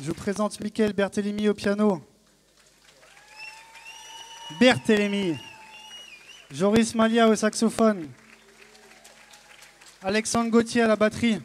Je vous présente Mickaël Berthélémy au piano. Berthélémy. Joris Malia au saxophone. Alexandre Gauthier à la batterie.